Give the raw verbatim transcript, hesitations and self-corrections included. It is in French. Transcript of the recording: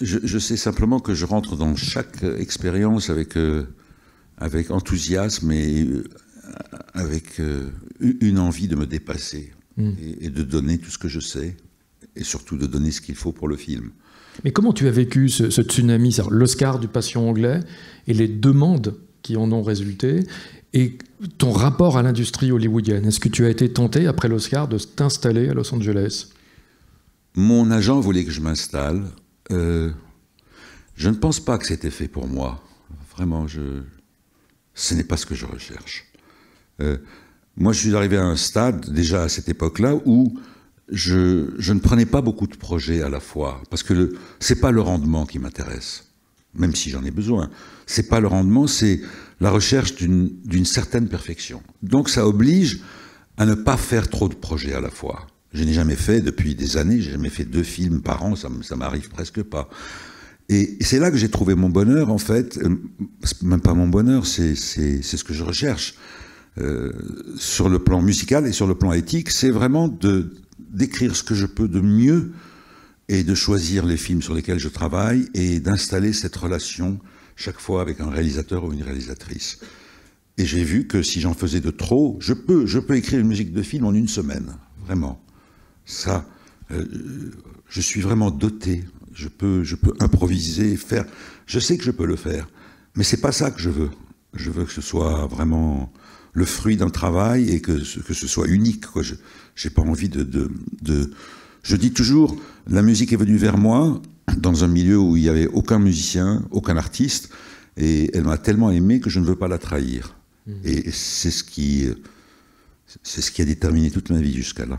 je, je sais simplement que je rentre dans chaque expérience avec, euh, avec enthousiasme et euh, avec euh, une envie de me dépasser mmh. et, et de donner tout ce que je sais et surtout de donner ce qu'il faut pour le film. Mais comment tu as vécu ce, ce tsunami, l'Oscar du Patient Anglais et les demandes qui en ont résulté et ton rapport à l'industrie hollywoodienne? Est-ce que tu as été tenté, après l'Oscar, de t'installer à Los Angeles? Mon agent voulait que je m'installe. Euh, je ne pense pas que c'était fait pour moi. Vraiment, je... ce n'est pas ce que je recherche. Euh, moi, je suis arrivé à un stade, déjà à cette époque-là, où je, je ne prenais pas beaucoup de projets à la fois. Parce que ce n'est pas le rendement qui m'intéresse, même si j'en ai besoin. Ce n'est pas le rendement, c'est la recherche d'une certaine perfection. Donc ça oblige à ne pas faire trop de projets à la fois. Je n'ai jamais fait, depuis des années, je n'ai jamais fait deux films par an, ça ne m'arrive presque pas. Et c'est là que j'ai trouvé mon bonheur, en fait. Même pas mon bonheur, c'est ce que je recherche. Euh, sur le plan musical et sur le plan éthique, c'est vraiment de d'écrire ce que je peux de mieux et de choisir les films sur lesquels je travaille et d'installer cette relation chaque fois avec un réalisateur ou une réalisatrice. Et j'ai vu que si j'en faisais de trop, je peux, je peux écrire une musique de film en une semaine, vraiment. Ça, euh, je suis vraiment doté, je peux, je peux improviser, faire, je sais que je peux le faire, mais c'est pas ça que je veux. Je veux que ce soit vraiment le fruit d'un travail et que, que ce soit unique, quoi. Je n'ai pas envie de, de, de... Je dis toujours, la musique est venue vers moi, dans un milieu où il n'y avait aucun musicien, aucun artiste, et elle m'a tellement aimé que je ne veux pas la trahir. Mmh. Et c'est ce qui, c'est ce qui a déterminé toute ma vie jusqu'à là.